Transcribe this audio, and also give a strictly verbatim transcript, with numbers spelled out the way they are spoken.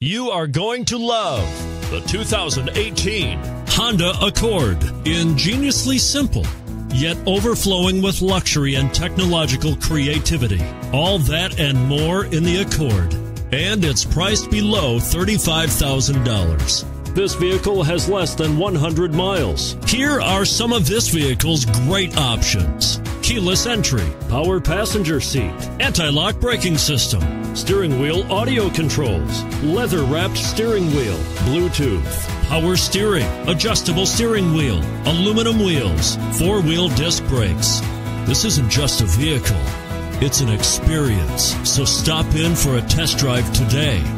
You are going to love the two thousand eighteen Honda Accord. Ingeniously simple, yet overflowing with luxury and technological creativity. All that and more in the Accord. And it's priced below thirty-five thousand dollars. This vehicle has less than one hundred miles. Here are some of this vehicle's great options: keyless entry, power passenger seat, anti-lock braking system, steering wheel audio controls, leather-wrapped steering wheel, Bluetooth, power steering, adjustable steering wheel, aluminum wheels, four-wheel disc brakes. This isn't just a vehicle, it's an experience. So stop in for a test drive today.